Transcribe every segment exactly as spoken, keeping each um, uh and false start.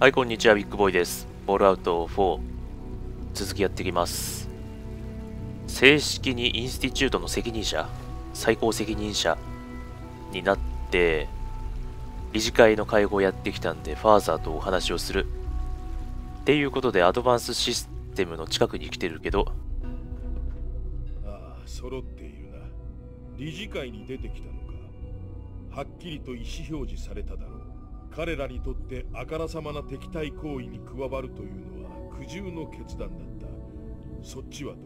はい、こんにちは、ビッグボーイです。ボールアウトフォー。続きやっていきます。正式にインスティチュートの責任者、最高責任者になって、理事会の会合をやってきたんで、ファーザーとお話をする。っていうことで、アドバンスシステムの近くに来てるけど。ああ、揃っているな。理事会に出てきたのか。はっきりと意思表示されただろう。彼らにとってあからさまな敵対行為に加わるというのは苦渋の決断だった。そっちはどう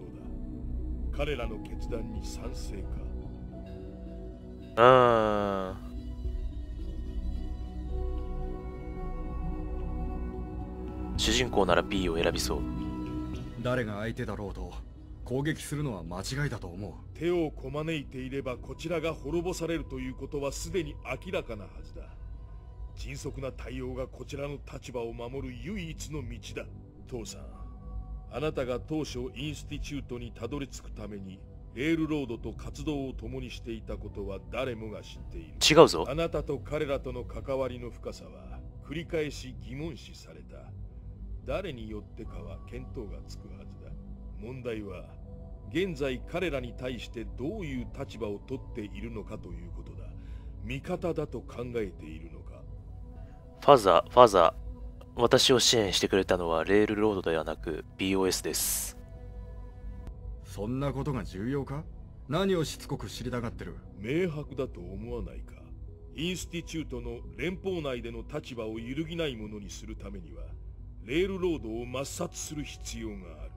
だ？彼らの決断に賛成か？ああ。主人公なら B を選びそう。誰が相手だろうと攻撃するのは間違いだと思う。手をこまねいていればこちらが滅ぼされるということはすでに明らかなはずだ。迅速な対応がこちらの立場を守る唯一の道だ。父さん、あなたが当初インスティチュートにたどり着くためにレールロードと活動を共にしていたことは誰もが知っている。違うぞ。あなたと彼らとの関わりの深さは繰り返し疑問視された。誰によってかは見当がつくはずだ。問題は現在彼らに対してどういう立場を取っているのかということだ。味方だと考えているのか。ファザー、ファザー、私を支援してくれたのはレールロードではなく ビーオーエス です。そんなことが重要か？何をしつこく知りたがってる？明白だと思わないか。インスティチュートの連邦内での立場を揺るぎないものにするためには、レールロードを抹殺する必要がある。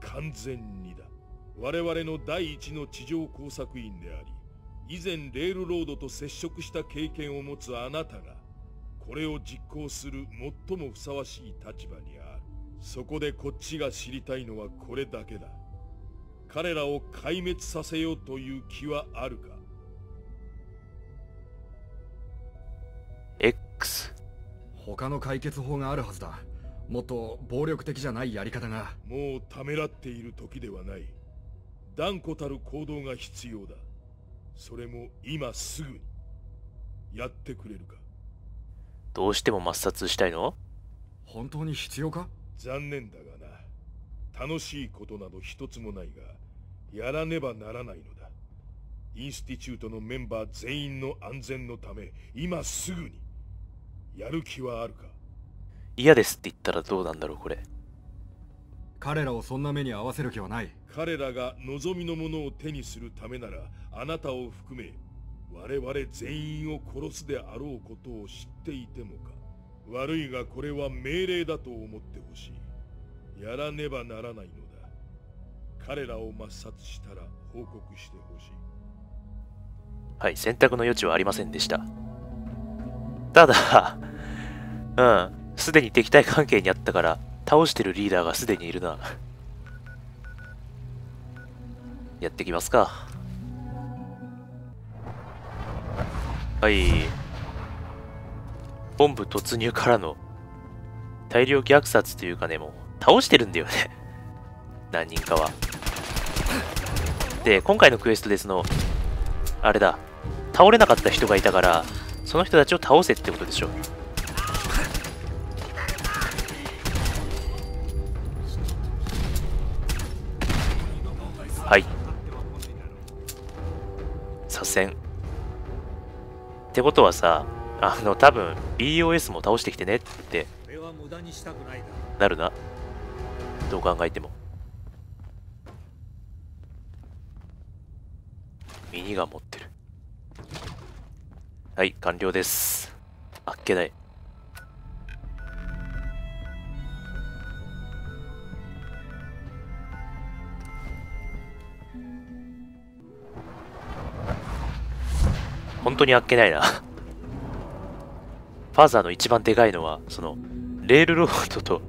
完全にだ。我々の第一の地上工作員であり、以前レールロードと接触した経験を持つあなたが、これを実行する最もふさわしい立場にある。そこでこっちが知りたいのはこれだけだ。彼らを壊滅させようという気はあるか？ X。 他の解決法があるはずだ。もっと暴力的じゃないやり方が。もうためらっている時ではない。断固たる行動が必要だ。それも今すぐに。やってくれるか？どうしても抹殺したいの？本当に必要か？残念だがな。楽しいことなど一つもないが、やらねばならないのだ。インスティチュートのメンバー全員の安全のため、今すぐに。やる気はあるか？嫌ですって言ったらどうなんだろう、これ。彼らをそんな目に遭わせる気はない。彼らが望みのものを手にするためなら、あなたを含め、我々全員を殺すであろうことを知っていてもか。悪いがこれは命令だと思ってほしい。やらねばならないのだ。彼らを抹殺したら報告してほしい。はい、選択の余地はありませんでした。ただ、うん、すでに敵対関係にあったから、倒してるリーダーがすでにいるな。やってきますか。はい。本部突入からの大量虐殺というかね、もう倒してるんだよね。何人かは。で、今回のクエストでその、あれだ、倒れなかった人がいたから、その人たちを倒せってことでしょ。はい。左遷。ってことはさ、あの、多分 ビーオーエス も倒してきてねってなるな。どう考えても。ミニガン持ってる。はい、完了です。あっけない。本当にあっけないな。ファーザーの一番でかいのは、その、レールロードと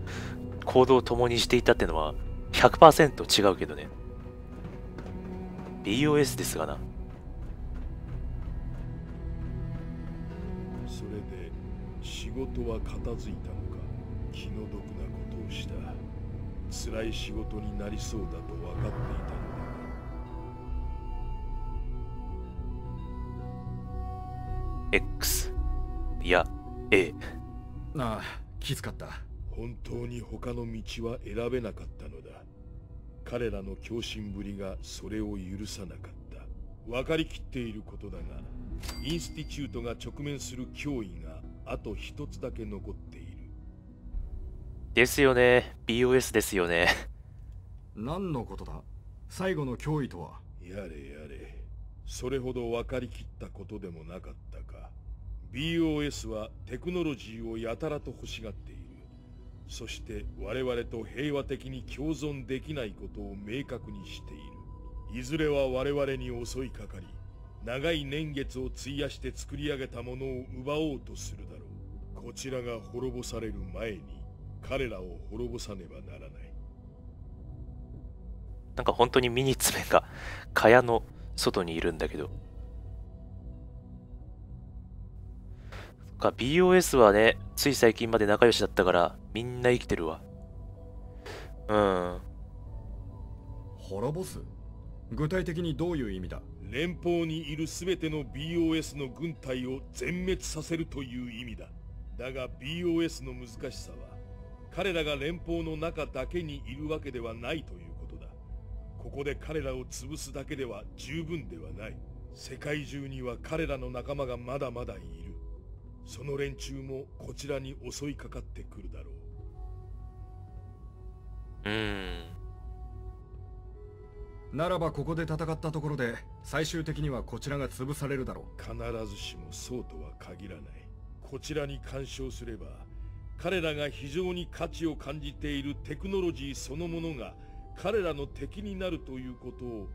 行動を共にしていたってのは ひゃくパーセント 違うけどね。ビーオーエス ですがな。それで、仕事は片付いたのか。気の毒なことをした。辛い仕事になりそうだと分かっていたの。X いや A。 ああ、きつかった。本当に他の道は選べなかったのだ。彼らの狂信ぶりがそれを許さなかった。分かりきっていることだが、インスティチュートが直面する脅威があと一つだけ残っている。ですよね。 ビーオーエス ですよね。何のことだ、最後の脅威とは。やれやれ、それほど分かりきったことでもなかったか。 ビーオーエス はテクノロジーをやたらと欲しがっている。そして我々と平和的に共存できないことを明確にしている。いずれは我々に襲いかかり、長い年月を費やして作り上げたものを奪おうとするだろう。こちらが滅ぼされる前に彼らを滅ぼさねばならない。なんか本当にミニツメが蚊帳の外にいるんだけど、ビーオーエス はね、つい最近まで仲良しだったからみんな生きてるわ。うん。滅ぼす、具体的にどういう意味だ。連邦にいる全ての ビーオーエス の軍隊を全滅させるという意味だ。だが ビーオーエス の難しさは彼らが連邦の中だけにいるわけではないということだ。ここで彼らを潰すだけでは十分ではない。世界中には彼らの仲間がまだまだいる。その連中もこちらに襲いかかってくるだろう。うーん。ならばここで戦ったところで最終的にはこちらが潰されるだろう。必ずしもそうとは限らない。こちらに干渉すれば、彼らが非常に価値を感じているテクノロジーそのものが彼らの敵になるということを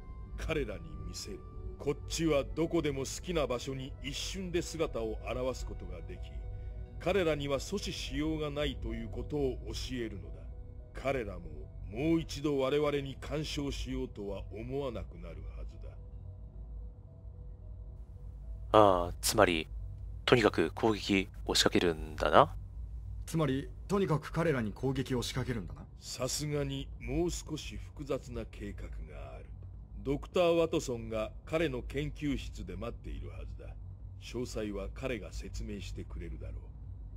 彼らに見せる。こっちはどこでも好きな場所に一瞬で姿を現すことができ、彼らには阻止しようがないということを教えるのだ。彼らももう一度我々に干渉しようとは思わなくなるはずだ。ああ、つまりとにかく攻撃を仕掛けるんだな。つまりとにかく彼らに攻撃を仕掛けるんだな。さすがにもう少し複雑な計画がある。ドクター・ワトソンが彼の研究室で待っているはずだ。詳細は彼が説明してくれるだろう。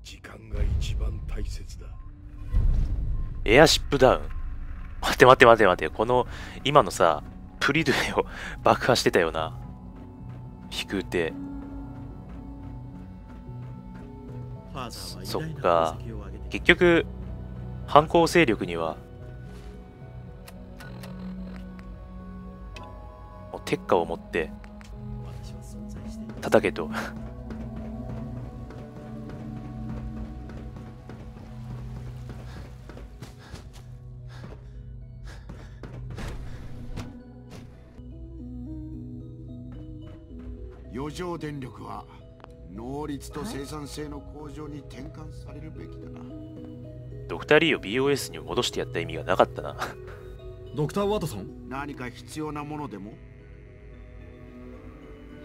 時間が一番大切だ。エアシップダウン。待て待て待て待て、この今のさ、プリドゥエを爆破してたよな、飛空艇。そっか、結局反抗勢力には鉄火を持って叩けと余剰電力は能率と生産性の向上に転換されるべきだな。ドクター・リーを ビーオーエス に戻してやった意味がなかったなドクター・ワトソン、何か必要なものでも。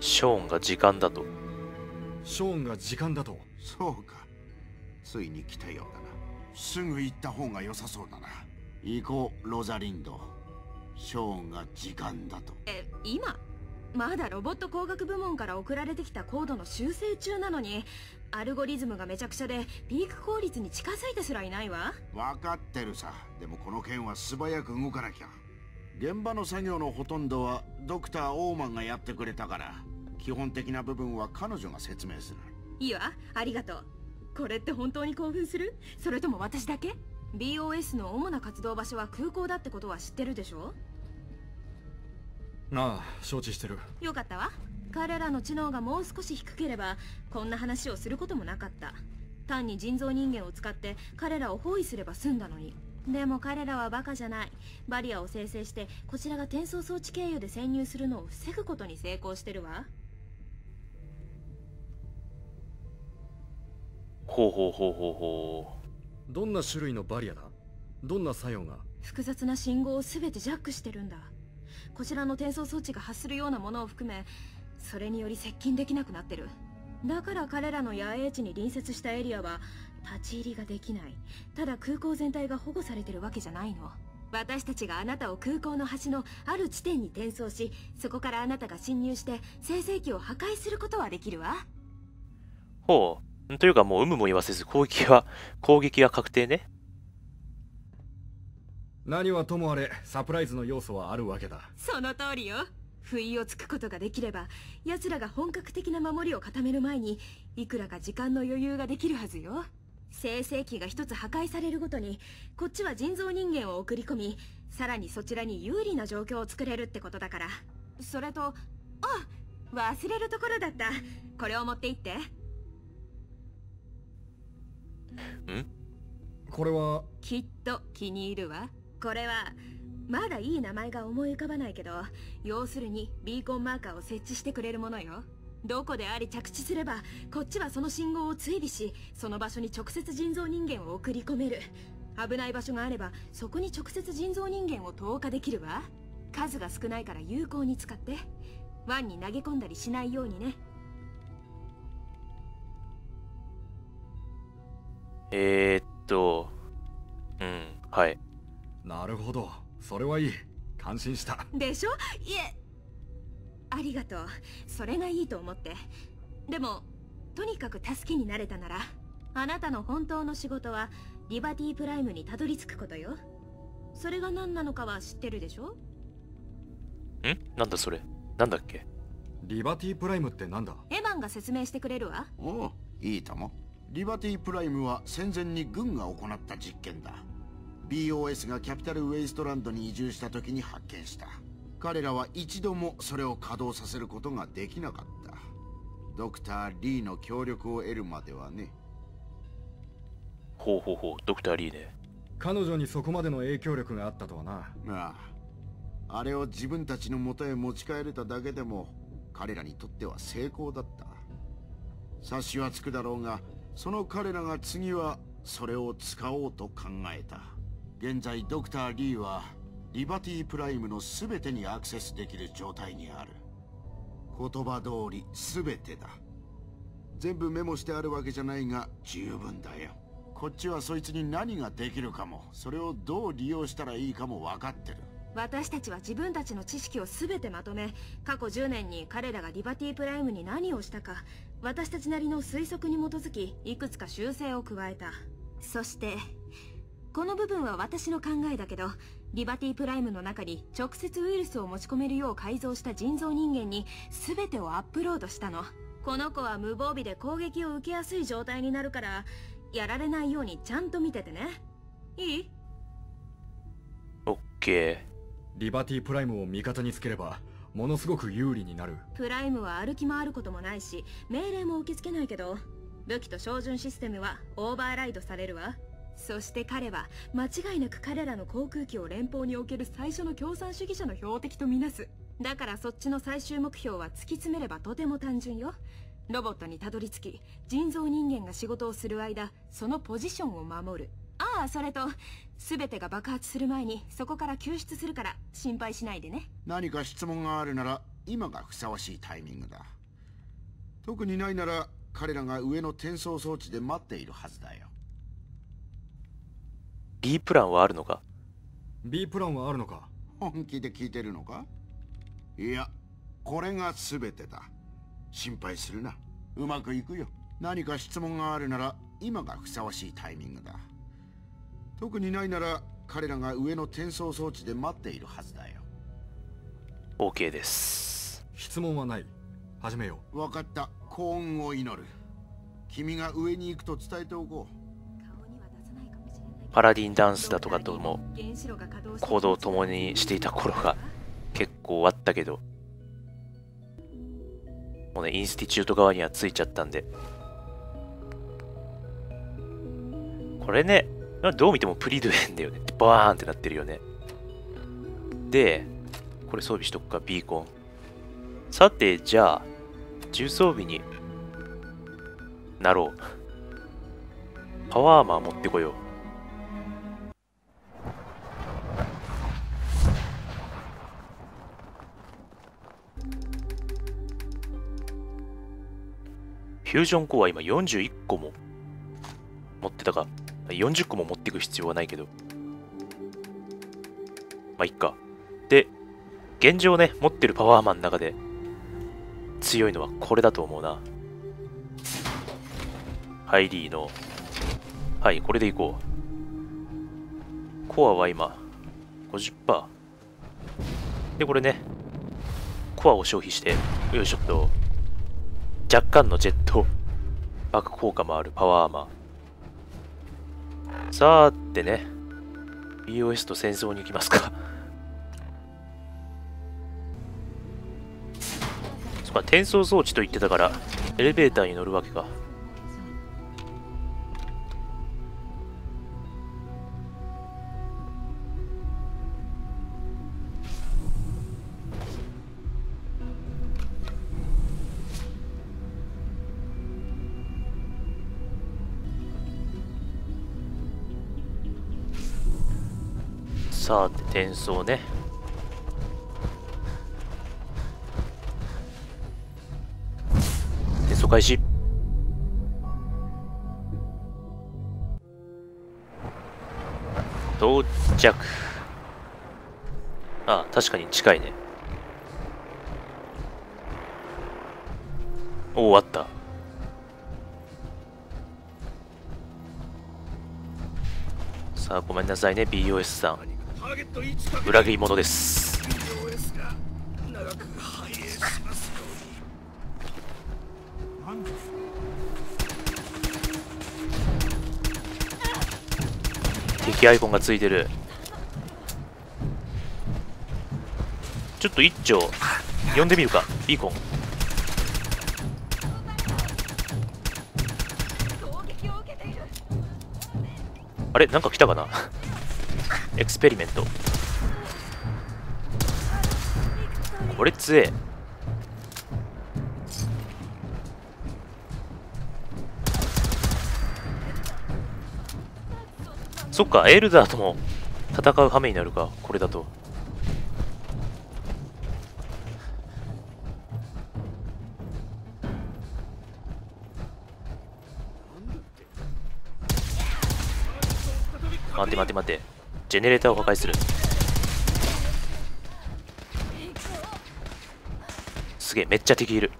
ショーンが時間だと。ショーンが時間だと。そうか。ついに来たようだな。すぐ行った方が良さそうだな。行こう、ロザリンド。ショーンが時間だと。え、今？まだロボット工学部門から送られてきたコードの修正中なのに、アルゴリズムがめちゃくちゃでピーク効率に近づいてすらいないわ。分かってるさ。でもこの件は素早く動かなきゃ。現場の作業のほとんどはドクター・オーマンがやってくれたから、基本的な部分は彼女が説明する。いいわ、ありがとう。これって本当に興奮する？それとも私だけ？ ビーオーエス の主な活動場所は空港だってことは知ってるでしょ？ああ、承知してる。よかったわ。彼らの知能がもう少し低ければこんな話をすることもなかった。単に人造人間を使って彼らを包囲すれば済んだのに。でも彼らはバカじゃない。バリアを生成してこちらが転送装置経由で潜入するのを防ぐことに成功してるわ。ほうほうほうほうほう。どんな種類のバリアだ？どんな作用が？複雑な信号を全てジャックしてるんだ。こちらの転送装置が発するようなものを含め、それにより接近できなくなってる。だから彼らの野営地に隣接したエリアは立ち入りができない。ただ空港全体が保護されてるわけじゃないの。私たちがあなたを空港の端のある地点に転送し、そこからあなたが侵入して生成器を破壊することはできるわ。ほう。というかもう有無も言わせず攻撃は攻撃は確定ね。何はともあれサプライズの要素はあるわけだ。その通りよ。不意をつくことができれば奴らが本格的な守りを固める前にいくらか時間の余裕ができるはずよ。生成器が一つ破壊されるごとにこっちは人造人間を送り込み、さらにそちらに有利な状況を作れるってことだから。それと、あ、忘れるところだった。これを持って行って。ん？これはきっと気に入るわ。これはまだいい名前が思い浮かばないけど、要するにビーコンマーカーを設置してくれるものよ。どこであり着地すればこっちはその信号を追尾し、その場所に直接人造人間を送り込める。危ない場所があればそこに直接人造人間を投下できるわ。数が少ないから有効に使って、湾に投げ込んだりしないようにね。えーっとうんはい、なるほど。それはいい。感心したでしょ。いえ、ありがとう。それがいいと思って。でもとにかく助けになれたなら、あなたの本当の仕事はリバティプライムにたどり着くことよ。それが何なのかは知ってるでしょ。ん？なんだそれ。なんだっけ？リバティプライムってなんだ？エマンが説明してくれるわ。おお、いいとも。リバティプライムは戦前に軍が行った実験だ。ビーオーエス がキャピタルウェイストランドに移住した時に発見した。彼らは一度もそれを稼働させることができなかった。ドクター・リーの協力を得るまではね。ほうほうほう、ドクター・リーね。彼女にそこまでの影響力があったとはな。ああ、あれを自分たちの元へ持ち帰れただけでも彼らにとっては成功だった。察しはつくだろうが、その彼らが次はそれを使おうと考えた。現在ドクター・リーはリバティプライムの全てにアクセスできる状態にある。言葉通り全てだ。全部メモしてあるわけじゃないが十分だよ。こっちはそいつに何ができるかも、それをどう利用したらいいかも分かってる。私たちは自分たちの知識を全てまとめ、過去じゅうねんに彼らがリバティプライムに何をしたか、私たちなりの推測に基づきいくつか修正を加えた。そしてこの部分は私の考えだけど、リバティプライムの中に直接ウイルスを持ち込めるよう改造した人造人間に全てをアップロードしたの。この子は無防備で攻撃を受けやすい状態になるから、やられないようにちゃんと見ててね。いい？オッケー。リバティプライムを味方につければものすごく有利になる。プライムは歩き回ることもないし命令も受け付けないけど、武器と照準システムはオーバーライドされるわ。そして彼は間違いなく彼らの航空機を連邦における最初の共産主義者の標的とみなす。だからそっちの最終目標は突き詰めればとても単純よ。ロボットにたどり着き人造人間が仕事をする間そのポジションを守る。ああ、それと全てが爆発する前にそこから救出するから心配しないでね。何か質問があるなら今がふさわしいタイミングだ。特にないなら彼らが上の転送装置で待っているはずだよ。 B プランはあるのか ?B プランはあるのか？本気で聞いてるのか？いや、これが全てだ。心配するな。うまくいくよ。何か質問があるなら今がふさわしいタイミングだ。特にないなら彼らが上の転送装置で待っているはずだよ。 OK です。質問はない。始めよう。分かった。幸運を祈る。君が上に行くと伝えておこう。パラディンダンスだとかとも行動を共にしていた頃が結構あったけど、もうね、インスティチュート側にはついちゃったんで。これね、どう見てもプリドゥエンだよね。バーンってなってるよね。で、これ装備しとくか、ビーコン。さて、じゃあ、重装備になろう。パワーアーマー持ってこよう。フュージョンコアは今よんじゅういっこも持ってたか。よんじゅっこも持っていく必要はないけど。まあ、いっか。で、現状ね、持ってるパワーマンの中で強いのはこれだと思うな。入りの。はい、これでいこう。コアは今、ごじゅっパーセント。で、これね、コアを消費して、よいしょっと、若干のジェットバック効果もあるパワーアーマー。さーってね、ビーオーエス と戦争に行きますか。そっか、転送装置と言ってたから、エレベーターに乗るわけか。さあ、転送ね。転送開始。到着。あ、確かに近いね。おお、あった。さあ、ごめんなさいね、ビーオーエス さん。裏切り者です。敵アイコンがついてる。ちょっと一丁呼んでみるか、ビーコン。あれ、なんか来たかな。エクスペリメント、これ強え。そっか、エルダーとも戦う羽目になるか、これだと。待て待て待て、ジェネレーターを破壊する。すげえ、めっちゃ敵いる。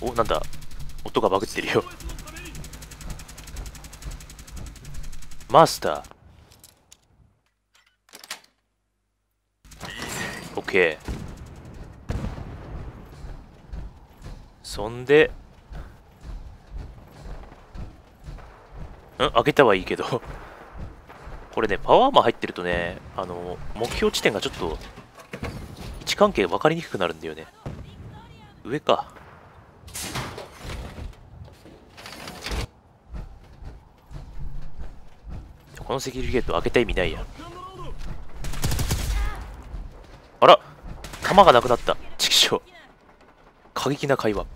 お、なんだ、音がバグってるよ。マスター。オッケー。そんで、ん、開けたはいいけど、これね、パワーも入ってるとね、あの、目標地点がちょっと、位置関係分かりにくくなるんだよね。上か。このセキュリティゲート開けた意味ないや。あら、弾がなくなった。ちきしょう。過激な会話。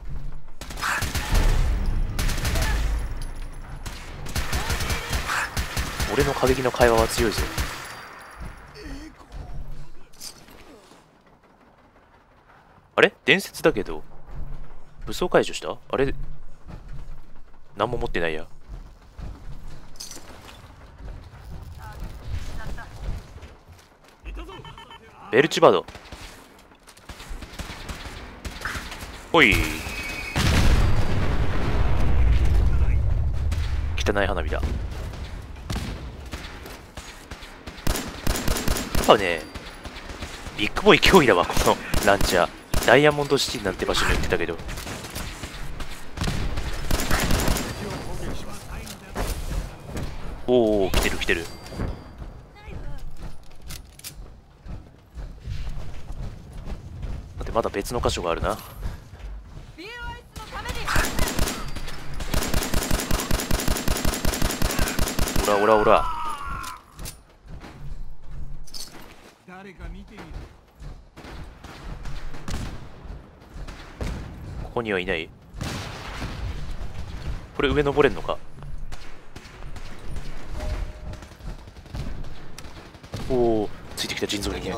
俺の過激な会話は強いぞ。あれ、伝説だけど武装解除した。あれ、何も持ってないや。ベルチバード、ほい、汚い花火だ。やっぱね、ビッグボーイ脅威だわ、このランチャー。ダイヤモンドシティなんて場所に売ってたけど。おお、来てる来てる。待って、まだ別の箇所があるな。オラオラオラ。ここにはいない。これ上登れんのか。おお、ついてきた人造人間。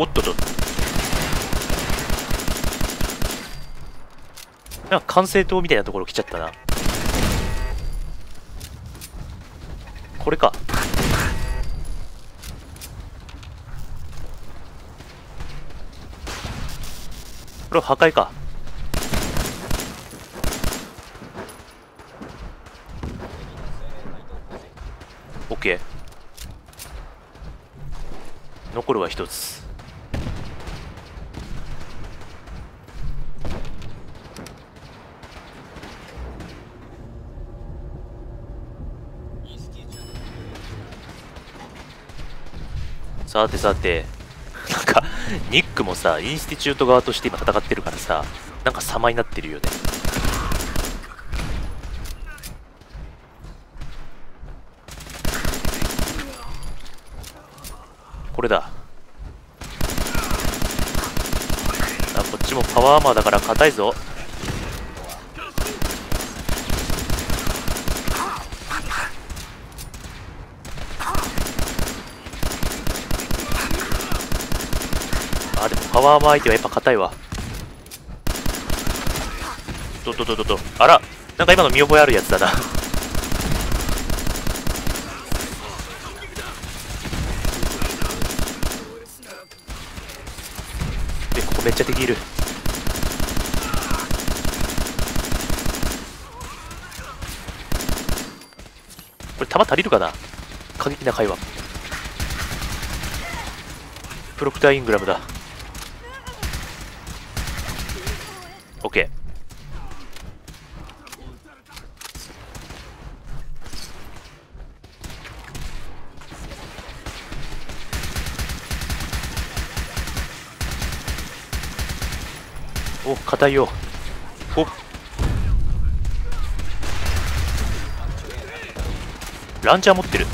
おっとちょっと、なんか管制塔みたいなところ来ちゃったな。これか。これは破壊か。オッケー。残るは一つ。さてさて、なんかニックもさ、インスティチュート側として今戦ってるからさ、なんか様になってるよね。これだ。あ、こっちもパワーアーマーだから硬いぞ。あ、でもパワーアーマー相手はやっぱ硬いわ。どどどどど、あら、なんか今の見覚えあるやつだな。で、ここめっちゃ敵いる。これ弾足りるかな。過激な会話。プロクターイングラムだ。オッケー。お、硬いよ。お、ランチャー持ってる。オ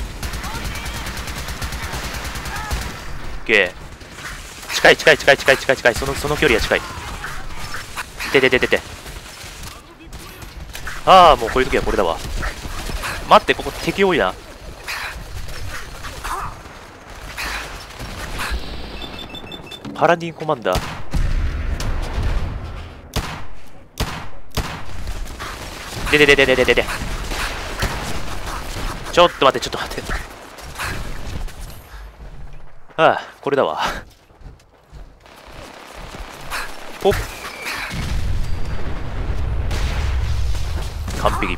ッケー。近い近い近い近い近い近い、そのその距離は近い。ててててて。ああ、もうこういう時はこれだわ。待って、ここ敵多いな。パラディンコマンダー。ででででででで、ちょっと待ってちょっと待って、ああ、これだわ。ポッ、完璧。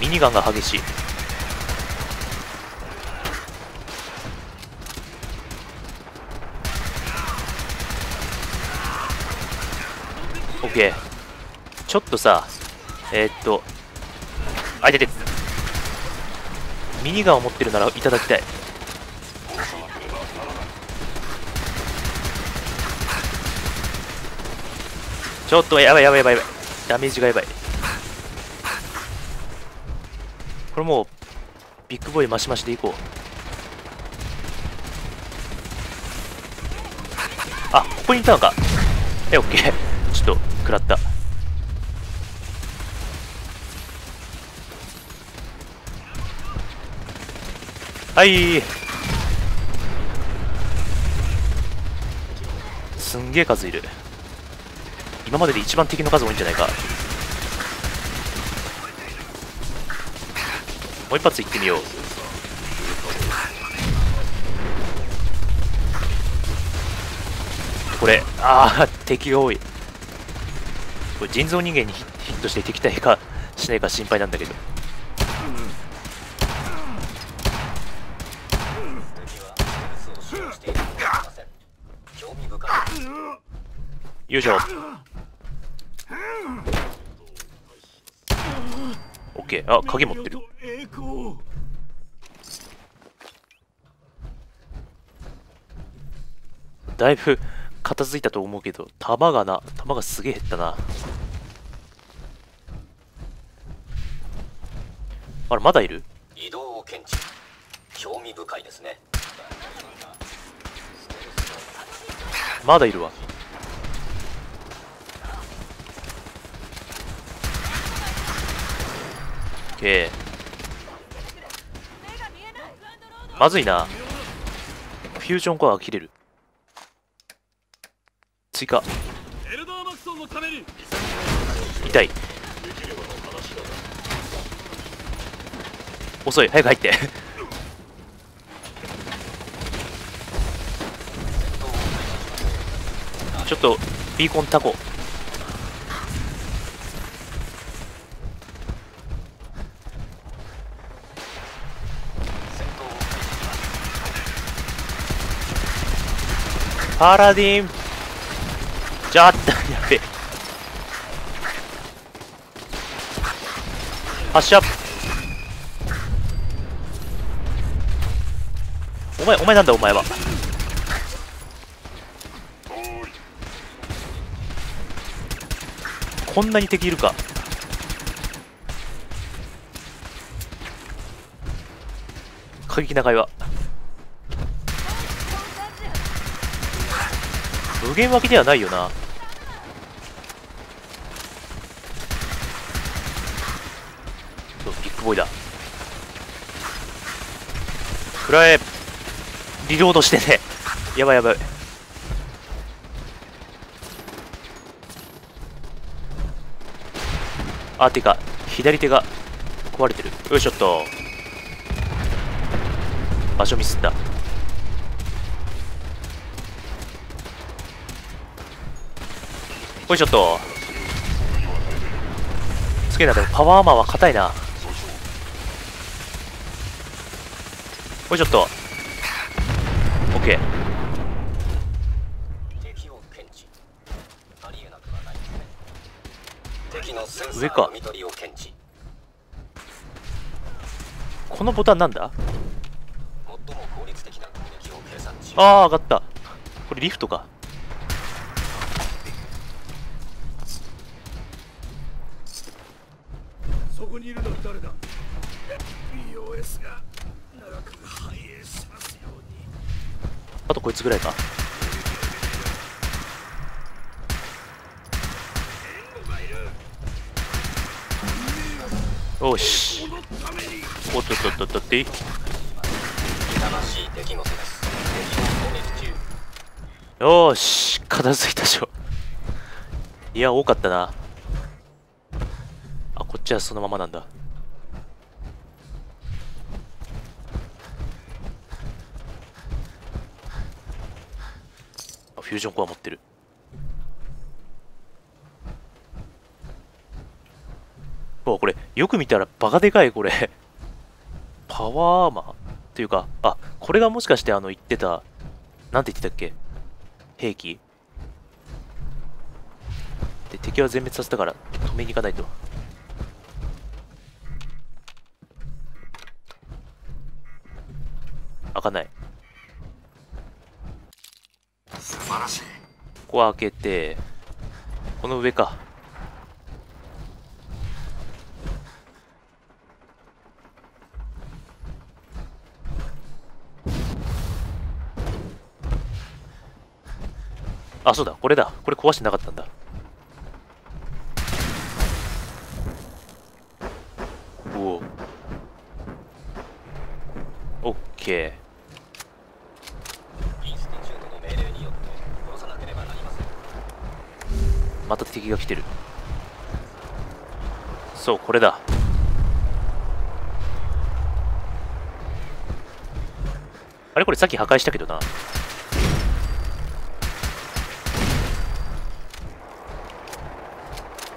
ミニガンが激しい。オッケー。ちょっとさ、えー、っとあ、いてて、ミニガンを持ってるならいただきたい。ちょっとやばいやばいやばいやばい、ダメージがやばい。これもうビッグボーイマシマシでいこう。あ、ここにいたのか。え、オッケー。ちょっと食らった。はい、すんげえ数いる。今までで一番敵の数多いんじゃないか。もう一発いってみよう。これ、ああ、敵が多い。これ人造人間にヒットして敵対かしないか心配なんだけど。よいしょ。オッケー。あ、鍵持ってる。だいぶ片付いたと思うけど、弾がな、弾がすげえ減ったな。あれ、まだいる。移動を検知。興味深いですね。まだいるわ。オッケー。まずいな。フュージョンコアが切れる。追加。痛い。遅い、早く入ってちょっとビーコンタコパラディンじゃあったやべえ発射お前お前なんだお前はこんなに敵いるか過激な会話無限脇ではないよなビッグボーイだ食らえリロードしてねやばいやばいあてか左手が壊れてるよいしょっと場所ミスったこれちょっとすげえなでもパワーアーマーは硬いなこれちょっと OK 上かこのボタンなんだああ上がったこれリフトかそこにいるのは誰だ ビーオーエス が長く繁栄しますようにあとこいつぐらいかよしおっとっとっとっとっていいよーし片付いたでしょいや多かったなこっちはそのままなんだあフュージョンコア持ってるおこれよく見たらバカでかいこれパワーアーマーっていうかあこれがもしかしてあの言ってたなんて言ってたっけ兵器で敵は全滅させたから止めに行かないと開かない素晴らしいここは開けてこの上かあそうだこれだこれ壊してなかったんだおおオッケーまた敵が来てるそうこれだあれこれさっき破壊したけどな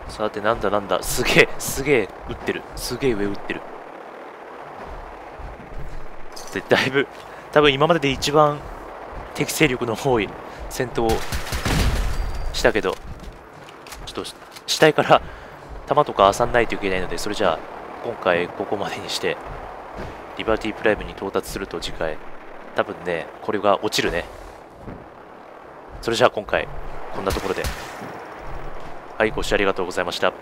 さてなんだなんだすげえすげえ撃ってるすげえ上撃ってるでだいぶ多分今までで一番敵勢力の多い戦闘をしたけどちょっと死体から弾とか漁んないといけないのでそれじゃあ今回ここまでにしてリバティプライムに到達すると次回多分ねこれが落ちるねそれじゃあ今回こんなところではいご視聴ありがとうございました。